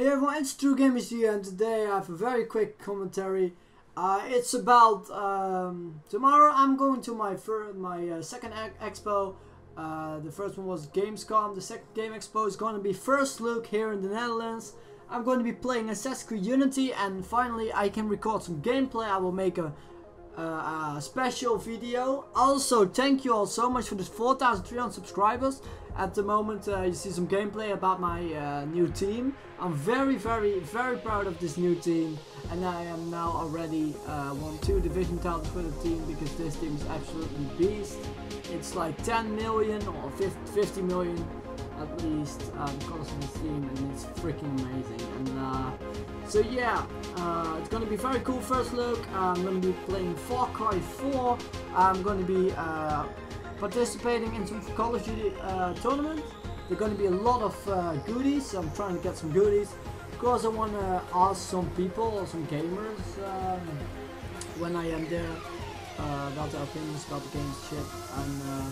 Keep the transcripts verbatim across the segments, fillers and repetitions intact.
Hey everyone, it's True Gamers here, and today I have a very quick commentary. Uh, it's about um, tomorrow I'm going to my first, my uh, second expo. Uh, the first one was Gamescom. The second game expo is going to be FIRSTLOOK here in the Netherlands. I'm going to be playing Assassin's Creed Unity, and finally I can record some gameplay. I will make a, uh, a special video. Also, thank you all so much for the four thousand three hundred subscribers. At the moment uh, you see some gameplay about my uh, new team. I'm very very very proud of this new team, and I am now already uh, won two division titles for the team, because this team is absolutely beast. It's like ten million or fifty million at least um, cost of this team, and it's freaking amazing. And uh, so yeah, uh, it's gonna be very cool. FIRSTLOOK, uh, I'm gonna be playing Far Cry four, I'm gonna be uh, participating in some Call of Duty uh, tournament. There are going to be a lot of uh, goodies. I'm trying to get some goodies because I want to ask some people or some gamers um, when I am there uh, about their opinions about the game's shit. And uh,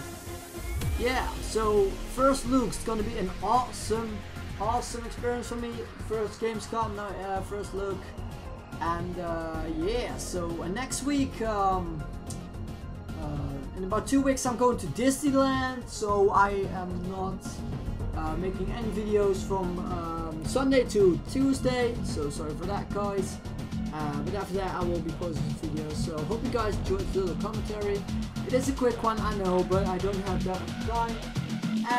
yeah, so FIRSTLOOK is going to be an awesome, awesome experience for me. First Gamescom, now uh, FIRSTLOOK, and uh, yeah. So uh, next week. Um, In about two weeks I'm going to Disneyland, so I am not uh, making any videos from um, Sunday to Tuesday, so sorry for that guys, uh, but after that I will be posting videos. So hope you guys enjoyed the commentary. It is a quick one, I know, but I don't have that much time,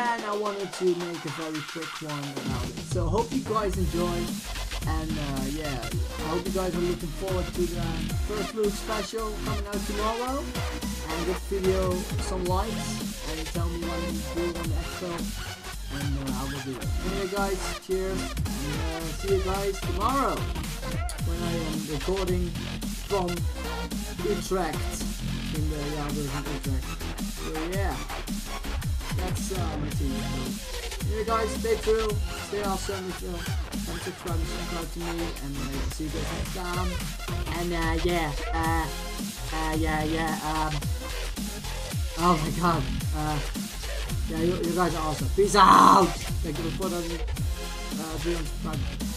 and I wanted to make a very quick one about it. So hope you guys enjoy, and uh, yeah, I hope you guys are looking forward to the FIRSTLOOK special coming out tomorrow. And give this video some likes and tell me what you do on the expo, and uh, I will do it. Anyway guys, cheers, and uh, see you guys tomorrow when I am recording from Utrecht. In the yeah, we'll have Utrecht. So yeah, that's uh, my team. So, anyway guys, stay true, stay awesome, if you and subscribe and subscribe to me, and uh, see you guys next time. And uh, yeah, uh, uh, yeah, yeah, um. Oh my god, uh, yeah, you, you guys are awesome. Peace out! Thank you for following me. Uh,